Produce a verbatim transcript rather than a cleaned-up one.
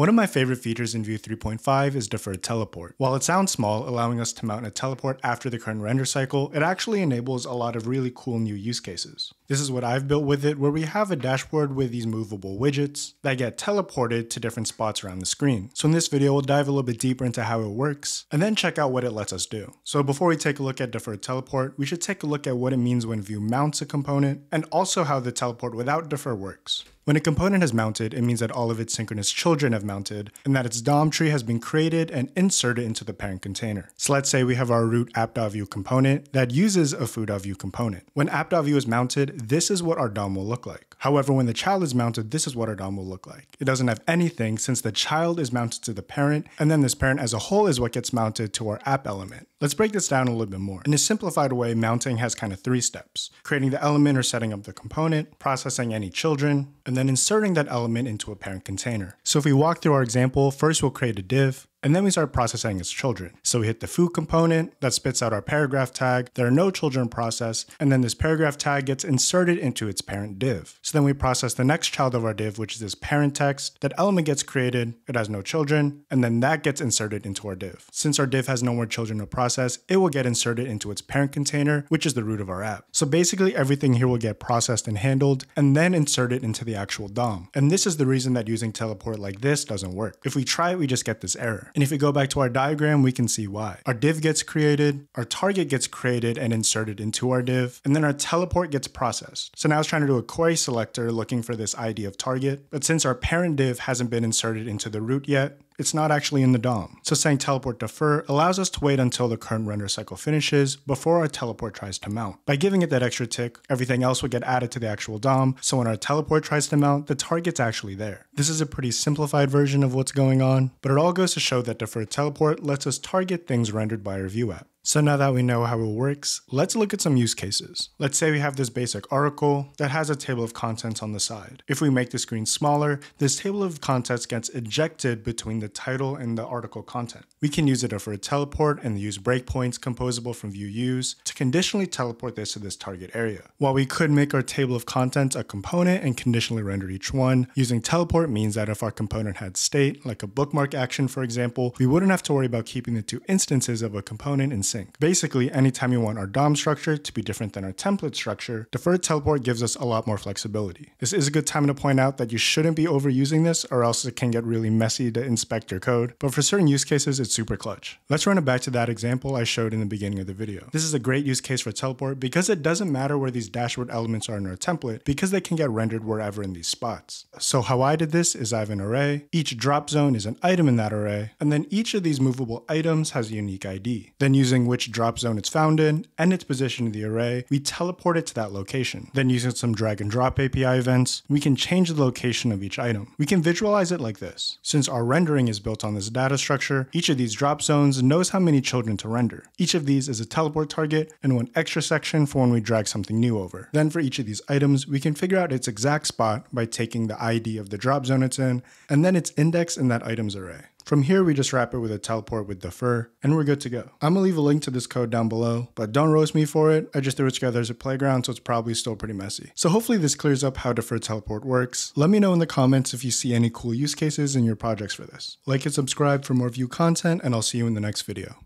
One of my favorite features in Vue three point five is deferred teleport. While it sounds small, allowing us to mount a teleport after the current render cycle, it actually enables a lot of really cool new use cases. This is what I've built with it, where we have a dashboard with these movable widgets that get teleported to different spots around the screen. So in this video, we'll dive a little bit deeper into how it works and then check out what it lets us do. So before we take a look at deferred teleport, we should take a look at what it means when Vue mounts a component and also how the teleport without defer works. When a component has mounted, it means that all of its synchronous children have mounted and that its D O M tree has been created and inserted into the parent container. So let's say we have our root app.view component that uses a food.view component. When app.view is mounted, this is what our D O M will look like. However, when the child is mounted, this is what our D O M will look like. It doesn't have anything since the child is mounted to the parent, and then this parent as a whole is what gets mounted to our app element. Let's break this down a little bit more. In a simplified way, mounting has kind of three steps: creating the element or setting up the component, processing any children, and then then inserting that element into a parent container. So if we walk through our example, first we'll create a div, and then we start processing its children. So we hit the food component that spits out our paragraph tag, there are no children processed, and then this paragraph tag gets inserted into its parent div. So then we process the next child of our div, which is this parent text, that element gets created, it has no children, and then that gets inserted into our div. Since our div has no more children to process, it will get inserted into its parent container, which is the root of our app. So basically everything here will get processed and handled, and then inserted into the actual D O M. And this is the reason that using teleport like this doesn't work. If we try it, we just get this error. And if we go back to our diagram, we can see why. Our div gets created, our target gets created and inserted into our div, and then our teleport gets processed. So now it's trying to do a query selector looking for this I D of target, but since our parent div hasn't been inserted into the root yet, it's not actually in the D O M. So saying teleport defer allows us to wait until the current render cycle finishes before our teleport tries to mount. By giving it that extra tick, everything else would get added to the actual D O M, so when our teleport tries to mount, the target's actually there. This is a pretty simplified version of what's going on, but it all goes to show that deferred teleport lets us target things rendered by our Vue app. So now that we know how it works, let's look at some use cases. Let's say we have this basic article that has a table of contents on the side. If we make the screen smaller, this table of contents gets ejected between the title and the article content. We can use it for a teleport and the use breakpoints composable from VueUse to conditionally teleport this to this target area. While we could make our table of contents a component and conditionally render each one, using teleport means that if our component had state, like a bookmark action for example, we wouldn't have to worry about keeping the two instances of a component in sync. Basically, anytime we want our D O M structure to be different than our template structure, deferred teleport gives us a lot more flexibility. This is a good time to point out that you shouldn't be overusing this or else it can get really messy to inspect your code, but for certain use cases, it's super clutch. Let's run it back to that example I showed in the beginning of the video. This is a great use case for teleport because it doesn't matter where these dashboard elements are in our template because they can get rendered wherever in these spots. So how I did this is I have an array, each drop zone is an item in that array, and then each of these movable items has a unique I D. Then using which drop zone it's found in and its position in the array, we teleport it to that location. Then using some drag and drop A P I events, we can change the location of each item. We can visualize it like this. Since our rendering is built on this data structure, each of these drop zones knows how many children to render. Each of these is a teleport target and one extra section for when we drag something new over. Then for each of these items, we can figure out its exact spot by taking the I D of the drop zone it's in and then its index in that item's array. From here, we just wrap it with a teleport with defer, and we're good to go. I'm gonna leave a link to this code down below, but don't roast me for it. I just threw it together as a playground, so it's probably still pretty messy. So hopefully this clears up how deferred teleport works. Let me know in the comments if you see any cool use cases in your projects for this. Like and subscribe for more Vue content, and I'll see you in the next video.